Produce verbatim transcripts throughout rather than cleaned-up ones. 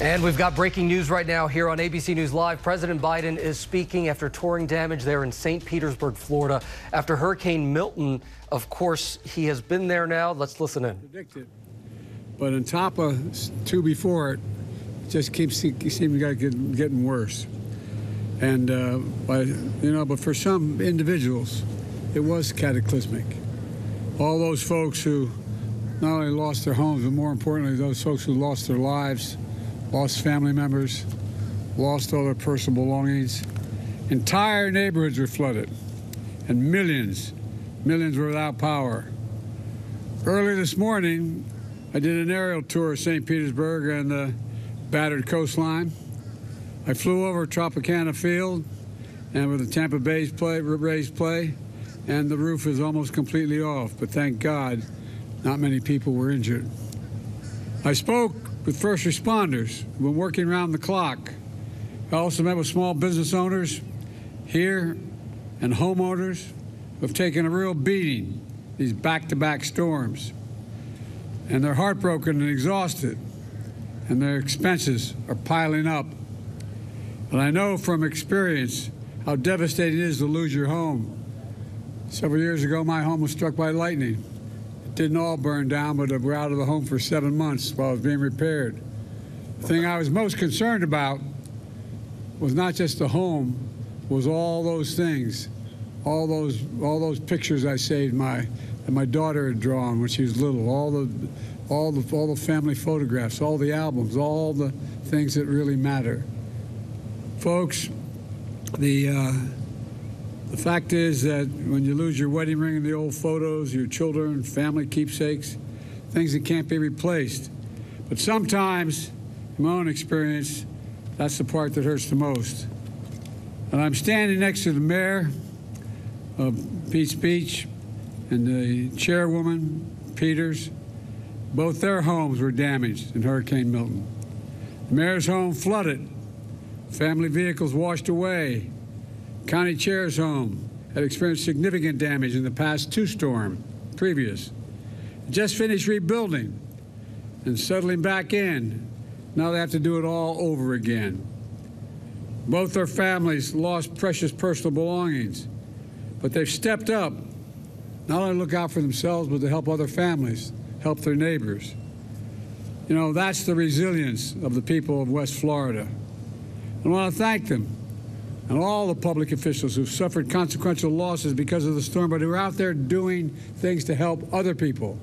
And we've got breaking news right now here on A B C News Live. President Biden is speaking after touring damage there in Saint Petersburg, Florida, after Hurricane Milton. Of course, he has been there now. Let's listen in. Predicted. But on top of two before it, it just keeps seeming to get getting worse. And, uh, but, you know, but for some individuals, it was cataclysmic. All those folks who not only lost their homes, but more importantly, those folks who lost their lives, lost family members, lost all their personal belongings. Entire neighborhoods were flooded, and millions, millions were without power. Early this morning, I did an aerial tour of Saint Petersburg and the battered coastline. I flew over Tropicana Field, and with the Tampa Bay Rays play, and the roof is almost completely off, but thank God, not many people were injured. I spoke with first responders. We've been working around the clock. I also met with small business owners here and homeowners who have taken a real beating, these back-to-back storms. And they're heartbroken and exhausted, and their expenses are piling up. And I know from experience how devastating it is to lose your home. Several years ago, my home was struck by lightning. Didn't all burn down, but we're out of the home for seven months while it was being repaired. The thing I was most concerned about was not just the home, was all those things, all those all those pictures I saved my that my daughter had drawn when she was little, all the all the all the family photographs, all the albums, all the things that really matter. Folks, the. Uh, The fact is that when you lose your wedding ring and the old photos, your children, family keepsakes, things that can't be replaced. But sometimes, in my own experience, that's the part that hurts the most. And I'm standing next to the mayor of Pete's Beach and the chairwoman, Peters. Both their homes were damaged in Hurricane Milton. The mayor's home flooded, family vehicles washed away. County Chair's home had experienced significant damage in the past two storm previous. Just finished rebuilding and settling back in. Now they have to do it all over again. Both their families lost precious personal belongings, but they've stepped up, not only to look out for themselves, but to help other families, help their neighbors. You know, that's the resilience of the people of West Florida. I want to thank them. And all the public officials who've suffered consequential losses because of the storm, but who are out there doing things to help other people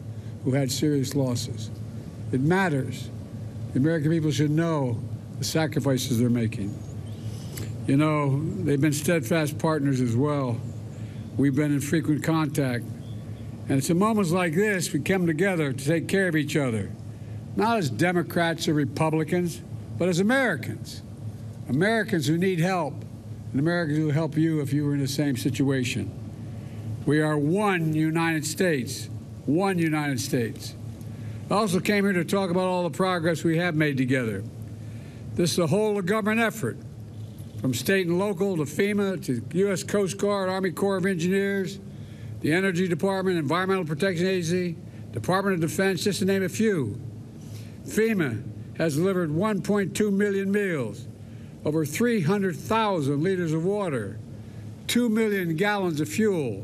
who had serious losses. It matters. The American people should know the sacrifices they're making. You know, they've been steadfast partners as well. We've been in frequent contact. And it's in moments like this we come together to take care of each other, not as Democrats or Republicans, but as Americans, Americans who need help. And Americans will help you if you were in the same situation. We are one United States, one United States. I also came here to talk about all the progress we have made together. This is a whole of government effort, from state and local to FEMA to U S Coast Guard, Army Corps of Engineers, the Energy Department, Environmental Protection Agency, Department of Defense, just to name a few. FEMA has delivered one point two million meals, over three hundred thousand liters of water, two million gallons of fuel.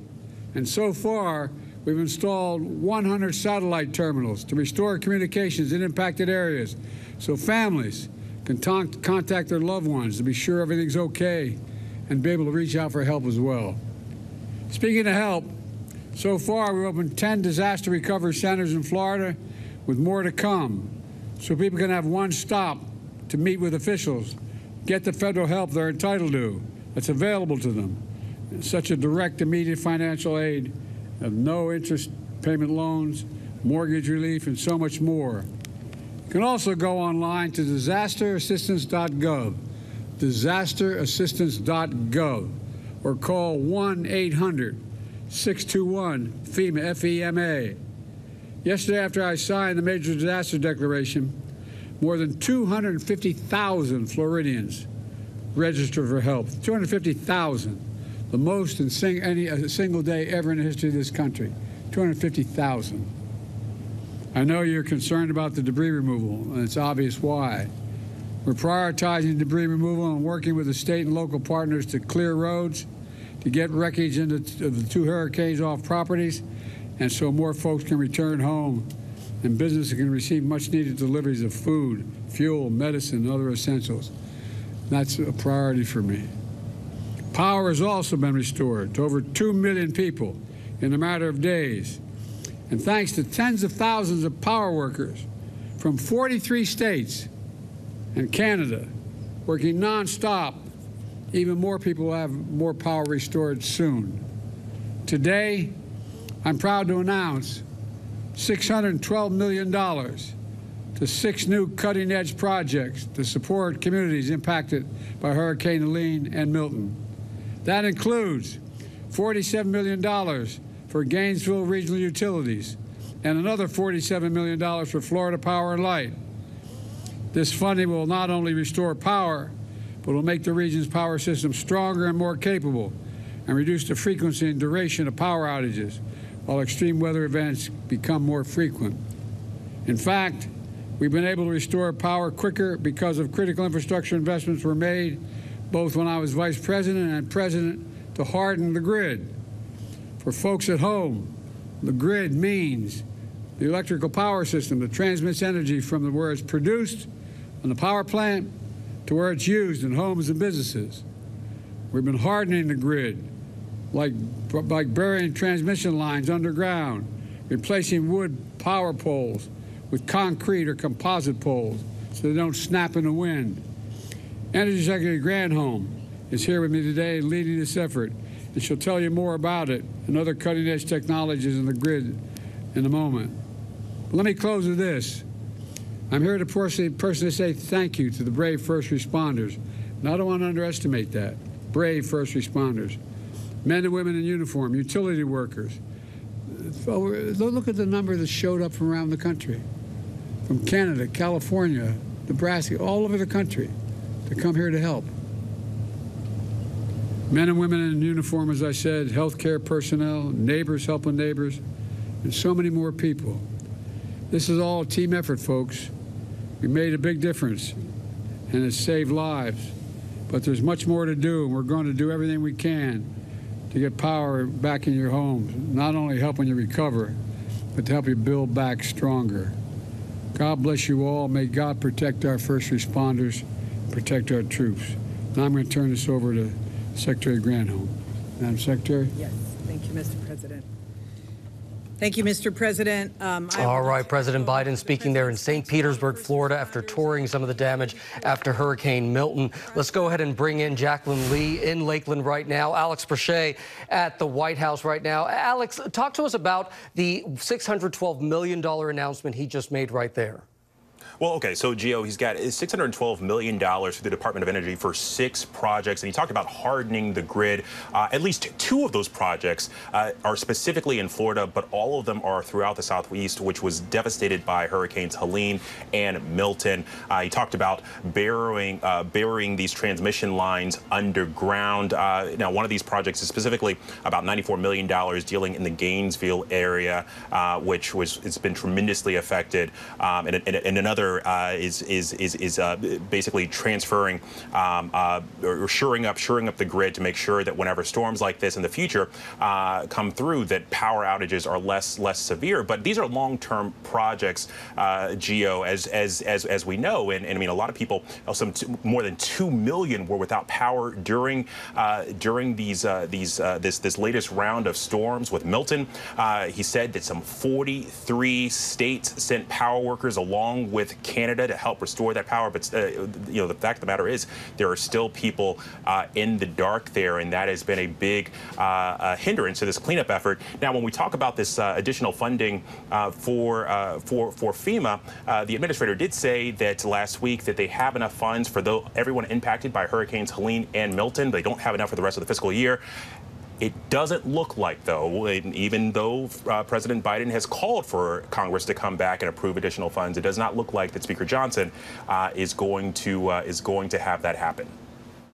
And so far, we've installed one hundred satellite terminals to restore communications in impacted areas so families can contact their loved ones to be sure everything's okay and be able to reach out for help as well. Speaking of help, so far we've opened ten disaster recovery centers in Florida with more to come so people can have one stop to meet with officials, get the federal help they're entitled to, that's available to them. It's such a direct, immediate financial aid of no interest payment loans, mortgage relief, and so much more. You can also go online to disaster assistance dot gov, disaster assistance dot gov, or call one eight hundred, six two one, FEMA, F E M A. Yesterday, after I signed the Major Disaster Declaration, more than two hundred fifty thousand Floridians registered for help. two hundred fifty thousand, the most in sing any a single day ever in the history of this country. two hundred fifty thousand. I know you're concerned about the debris removal, and it's obvious why. We're prioritizing debris removal and working with the state and local partners to clear roads, to get wreckage into the two hurricanes off properties, and so more folks can return home and businesses can receive much-needed deliveries of food, fuel, medicine, and other essentials. That's a priority for me. Power has also been restored to over two million people in a matter of days. And thanks to tens of thousands of power workers from forty-three states and Canada working nonstop, even more people will have more power restored soon. Today, I'm proud to announce six hundred twelve million dollars to six new cutting-edge projects to support communities impacted by Hurricane Helene and Milton. That includes forty-seven million dollars for Gainesville Regional Utilities and another forty-seven million dollars for Florida Power and Light. This funding will not only restore power, but will make the region's power system stronger and more capable and reduce the frequency and duration of power outages, while extreme weather events become more frequent. In fact, we've been able to restore power quicker because of critical infrastructure investments were made, both when I was vice president and president, to harden the grid. For folks at home, the grid means the electrical power system that transmits energy from where it's produced in the power plant to where it's used in homes and businesses. We've been hardening the grid, like, like burying transmission lines underground, replacing wood power poles with concrete or composite poles so they don't snap in the wind. Energy Secretary Granholm is here with me today leading this effort, and she'll tell you more about it and other cutting-edge technologies in the grid in a moment. But let me close with this. I'm here to personally say thank you to the brave first responders, and I don't want to underestimate that. Brave first responders. Men and women in uniform, utility workers. Look at the number that showed up from around the country, from Canada, California, Nebraska, all over the country, to come here to help. Men and women in uniform, as I said, healthcare personnel, neighbors helping neighbors, and so many more people. This is all a team effort, folks. We made a big difference, and it saved lives. But there's much more to do, and we're going to do everything we can to get power back in your homes, not only helping you recover, but to help you build back stronger. God bless you all. May God protect our first responders, protect our troops. Now I'm going to turn this over to Secretary Granholm. Madam Secretary? Yes. Thank you, Mister President. Thank you, Mister President. Um, All right, President Biden speaking there in Saint Petersburg, Florida, after touring some of the damage after Hurricane Milton. Let's go ahead and bring in Jacqueline Lee in Lakeland right now. Alex Preshay at the White House right now. Alex, talk to us about the six hundred twelve million dollars announcement he just made right there. Well, okay, so, Gio, he's got six hundred twelve million dollars to the Department of Energy for six projects, and he talked about hardening the grid. Uh, at least two of those projects uh, are specifically in Florida, but all of them are throughout the Southeast, which was devastated by Hurricanes Helene and Milton. Uh, he talked about burying, uh, burying these transmission lines underground. Uh, now, one of these projects is specifically about ninety-four million dollars dealing in the Gainesville area, uh, which was, it's been tremendously affected, um, and, and, and another Uh, is is is is uh, basically transferring um, uh, or shoring up, shoring up the grid to make sure that whenever storms like this in the future uh, come through, that power outages are less less severe. But these are long-term projects, uh, Gio, as as as as we know, and, and I mean a lot of people, some two, more than two million were without power during uh, during these uh, these uh, this this latest round of storms with Milton. Uh, he said that some forty-three states sent power workers along with Canada to help restore that power, but uh, you know the fact of the matter is there are still people uh, in the dark there, and that has been a big uh, uh, hindrance to this cleanup effort. Now, when we talk about this uh, additional funding uh, for uh, for for FEMA, uh, the administrator did say that last week that they have enough funds for though everyone impacted by Hurricanes Helene and Milton. They don't have enough for the rest of the fiscal year. It doesn't look like, though, even though uh, President Biden has called for Congress to come back and approve additional funds, it does not look like that Speaker Johnson uh, is going to uh, is going to have that happen.